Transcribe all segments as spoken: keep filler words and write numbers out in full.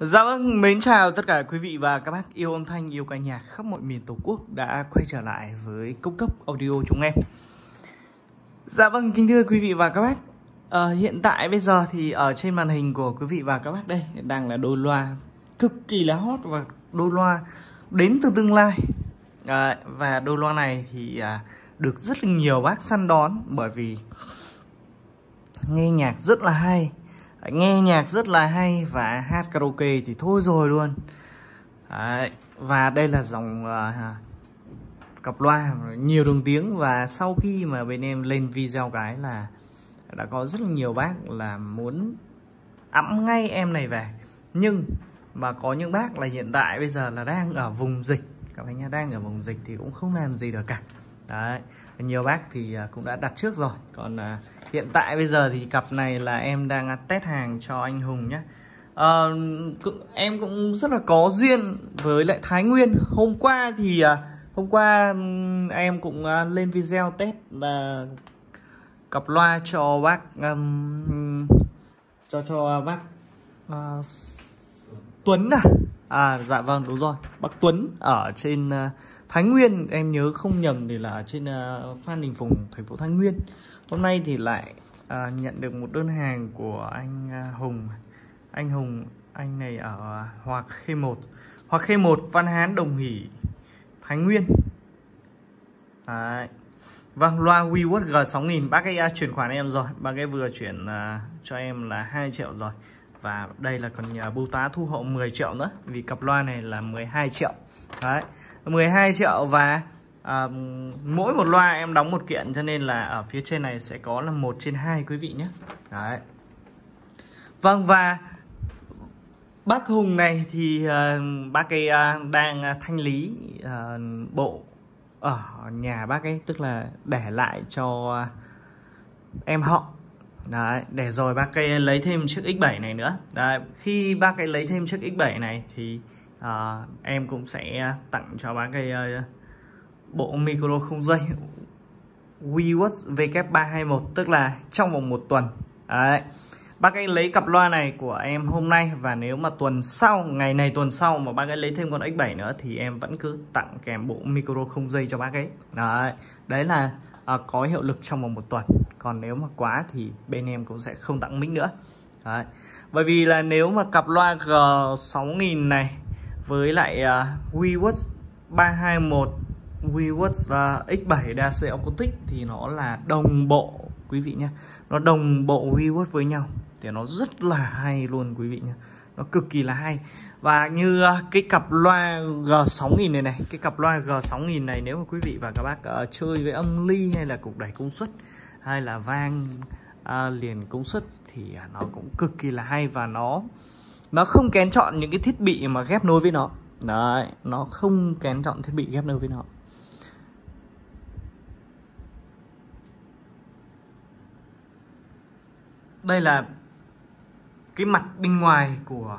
Dạ vâng, mến chào tất cả quý vị và các bác yêu âm thanh, yêu ca nhạc khắp mọi miền Tổ quốc đã quay trở lại với Cốc Cốc Audio chúng em. Dạ vâng, kính thưa quý vị và các bác, à, hiện tại bây giờ thì ở trên màn hình của quý vị và các bác đây đang là đôi loa cực kỳ là hot và đôi loa đến từ tương lai. à, Và đôi loa này thì à, được rất là nhiều bác săn đón bởi vì nghe nhạc rất là hay. Nghe nhạc rất là hay và hát karaoke thì thôi rồi luôn. Đấy, và đây là dòng uh, cặp loa nhiều đường tiếng. Và sau khi mà bên em lên video cái là đã có rất là nhiều bác là muốn ẵm ngay em này về. Nhưng mà có những bác là hiện tại bây giờ là đang ở vùng dịch. Các anh nhá, đang ở vùng dịch thì cũng không làm gì được cả. Đấy, nhiều bác thì cũng đã đặt trước rồi. Còn uh, hiện tại bây giờ thì cặp này là em đang test hàng cho anh Hùng nhé. uh, Em cũng rất là có duyên với lại Thái Nguyên. Hôm qua thì uh, hôm qua um, em cũng uh, lên video test uh, cặp loa cho bác um, Cho cho uh, bác uh, Tuấn à? à Dạ vâng, đúng rồi, bác Tuấn ở trên uh, Thái Nguyên, em nhớ không nhầm thì là trên uh, Phan Đình Phùng, thành phố Thái Nguyên. Hôm nay thì lại uh, nhận được một đơn hàng của anh uh, Hùng. Anh Hùng, anh này ở uh, Hoạc Khê một. Hoạc Khê một, Văn Hán, Đồng Hỷ, Thái Nguyên. Đấy. Vâng, loa WeWord G sáu nghìn, bác ấy uh, chuyển khoản em rồi. Bác ấy vừa chuyển uh, cho em là hai triệu rồi. Và đây là còn uh, bưu tá thu hộ mười triệu nữa. Vì cặp loa này là mười hai triệu. Đấy, mười hai triệu và à, mỗi một loa em đóng một kiện, cho nên là ở phía trên này sẽ có là một trên hai quý vị nhé. Đấy. Vâng, và bác Hùng này thì à, bác ấy à, đang thanh lý à, bộ ở nhà bác ấy, tức là để lại cho à, em họ. Đấy, để rồi bác ấy lấy thêm chiếc X bảy này nữa. Đấy, khi bác ấy lấy thêm chiếc X bảy này thì À, em cũng sẽ tặng cho bác cái uh, bộ micro không dây WeWord W ba hai một, tức là trong vòng một tuần. Đấy, bác ấy lấy cặp loa này của em hôm nay, và nếu mà tuần sau, ngày này tuần sau mà bác ấy lấy thêm con X bảy nữa thì em vẫn cứ tặng kèm bộ micro không dây cho bác ấy. Đấy, đấy là uh, có hiệu lực trong vòng một tuần. Còn nếu mà quá thì bên em cũng sẽ không tặng mic nữa. Đấy, bởi vì là nếu mà cặp loa G sáu nghìn này với lại uh, WeWord ba hai một, WeWord uh, X bảy DAC acoustic thì nó là đồng bộ quý vị nhé. Nó đồng bộ WeWord với nhau thì nó rất là hay luôn quý vị nhé. Nó cực kỳ là hay. Và như uh, cái cặp loa G sáu nghìn này này, cái cặp loa G sáu nghìn này, nếu mà quý vị và các bác uh, chơi với âm ly hay là cục đẩy công suất hay là vang uh, liền công suất thì uh, nó cũng cực kỳ là hay, và nó Nó không kén chọn những cái thiết bị mà ghép nối với nó. Đấy, nó không kén chọn thiết bị ghép nối với nó. Đây là cái mặt bên ngoài của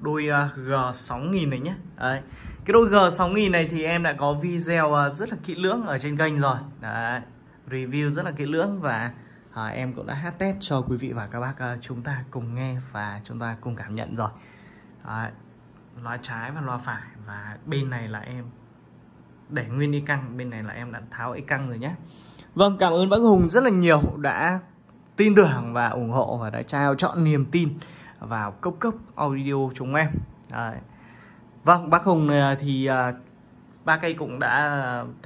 đôi G sáu nghìn này nhé. Đấy, cái đôi G sáu nghìn này thì em đã có video rất là kỹ lưỡng ở trên kênh rồi. Đấy, review rất là kỹ lưỡng, và À, em cũng đã hát test cho quý vị và các bác à, chúng ta cùng nghe và chúng ta cùng cảm nhận rồi. à, Loa trái và loa phải, và bên này là em để nguyên y căng, bên này là em đã tháo y căng rồi nhé. Vâng, cảm ơn bác Hùng rất là nhiều đã tin tưởng và ủng hộ và đã trao chọn niềm tin vào Cốc Cốc Audio chúng em. à, Vâng, bác Hùng thì à, bác ấy cũng đã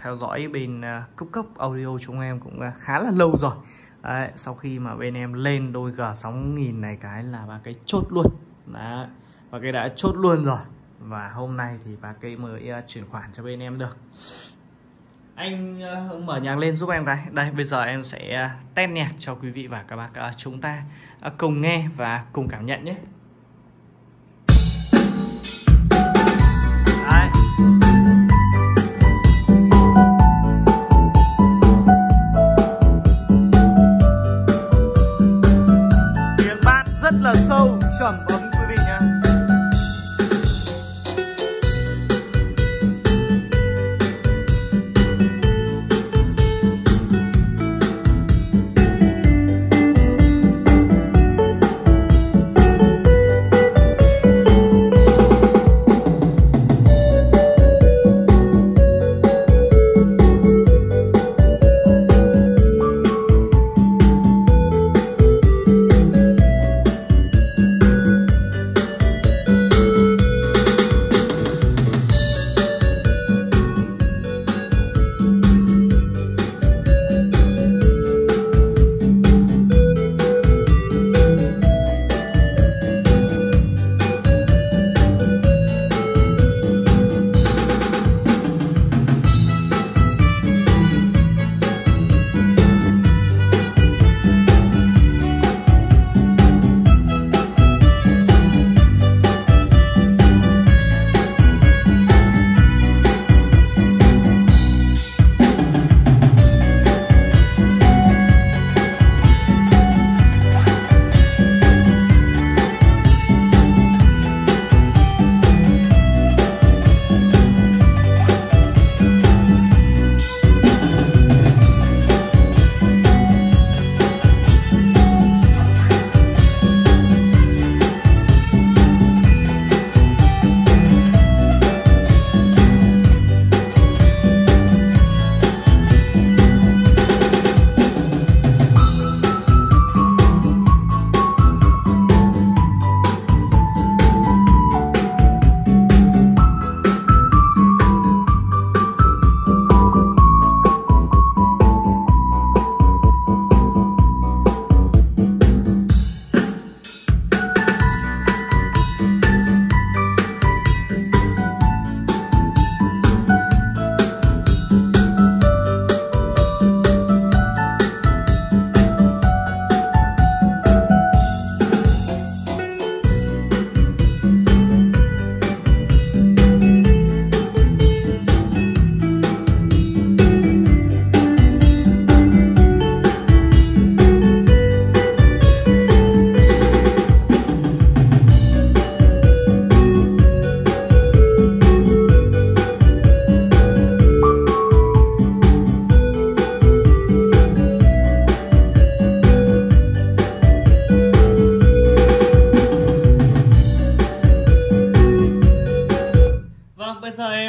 theo dõi bên à, Cốc Cốc Audio chúng em cũng à, khá là lâu rồi. Đấy, sau khi mà bên em lên đôi G sáu nghìn này cái là bà cái chốt luôn. Đấy, và cái đã chốt luôn rồi. Và hôm nay thì bà cái mới uh, chuyển khoản cho bên em được. Anh uh, mở nhạc lên giúp em cái. Đây, bây giờ em sẽ uh, test nhạc cho quý vị và các bác uh, chúng ta uh, cùng nghe và cùng cảm nhận nhé. Đấy, sâu trầm ấm quý vị nhé.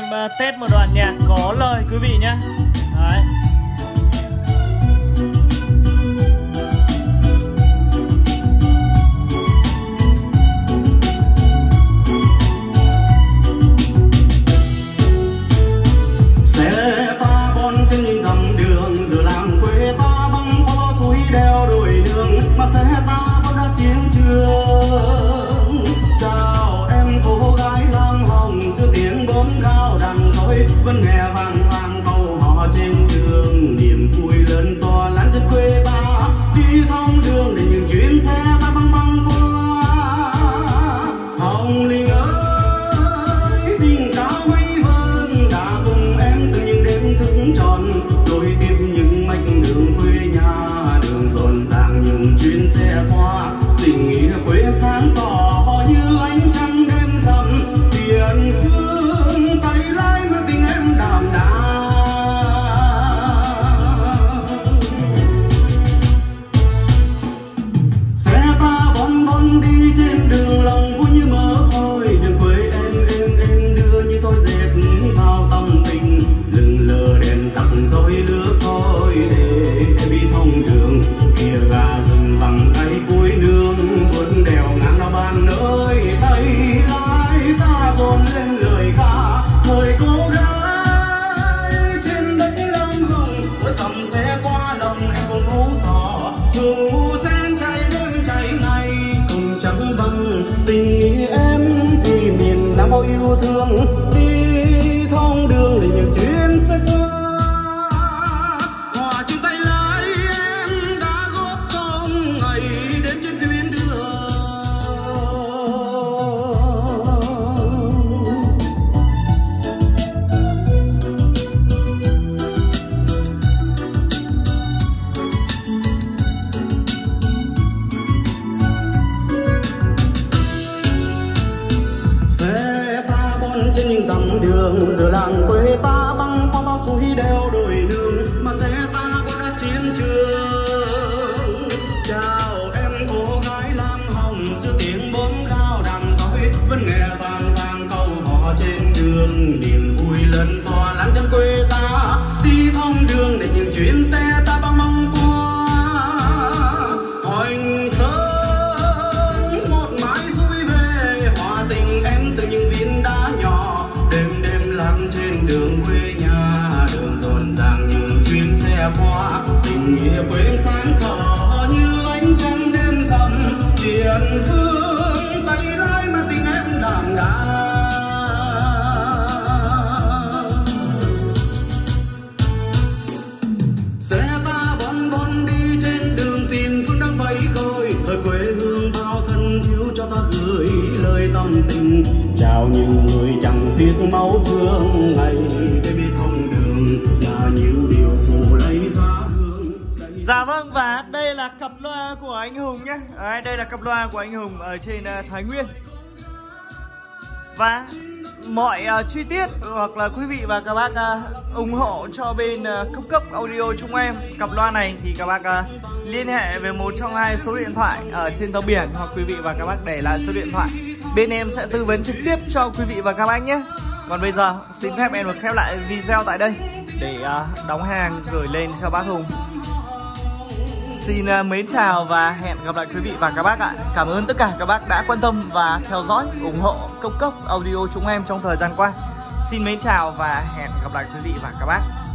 uh, test một đoạn nhạc có lời quý vị nhé. Đấy. Vẫn nghe vang vang câu hò trên đường, niềm vui lớn to lắm trên quê ta, đi thông đường để những chuyến xe ta băng băng qua. Hồng Linh ơi, đỉnh cao mây vờn đã cùng em từ những đêm thức tròn, đôi tim những mạch đường quê nhà, đường rộn ràng những chuyến xe qua, tình nghĩa quê em sáng tỏ như ánh trăng đêm rằm tiền phương tay lái. Yêu thương đi thông đường để nhiều chuyến xe qua, hòa chung tay lái em đã góp công ngày đến trên tuyến đường xe. Trên những dòng đường giữa làng quê ta băng qua bao suối đeo đổi đường, mà xe ta có đã chiến trường. Chào em cô gái lam hồng giữa tiếng bốn cao đàn sói, vẫn nghe vang vang câu hò trên đường, niềm vui lớn to lắm trên quê ta, đi thông đường để những chuyến xe ta băng băng qua. Hoành sơn một mái xuôi về, hòa tình em từ những viên đá nhỏ, trên đường quê nhà đường rộn ràng những chuyến xe qua, tình nghĩa quê sáng tỏ như ánh trăng đêm rằm tiền phương tay lái mà tình em đảm đang. Xe ta bon bon đi trên đường tiền phương đang vẫy gọi, thời quê hương bao thân yêu cho ta gửi lời tâm tình, chào những người chẳng tiếc máu xương ngày để biết thông đường là những điều phù lấy ra hương. Dạ vâng, và đây là cặp loa của anh Hùng nhé. Đấy, đây là cặp loa của anh Hùng ở trên Thái Nguyên. Và mọi uh, chi tiết hoặc là quý vị và các bác uh, ủng hộ cho bên uh, Cốc Cốc Audio chúng em cặp loa này thì các bác uh, liên hệ về một trong hai số điện thoại ở trên tàu biển, hoặc quý vị và các bác để lại số điện thoại, bên em sẽ tư vấn trực tiếp cho quý vị và các bác nhé. Còn bây giờ xin phép em được khép lại video tại đây để uh, đóng hàng gửi lên cho bác Hùng. Xin uh, mến chào và hẹn gặp lại quý vị và các bác ạ. Cảm ơn tất cả các bác đã quan tâm và theo dõi, ủng hộ Cốc Cốc Audio chúng em trong thời gian qua. Xin mến chào và hẹn gặp lại quý vị và các bác.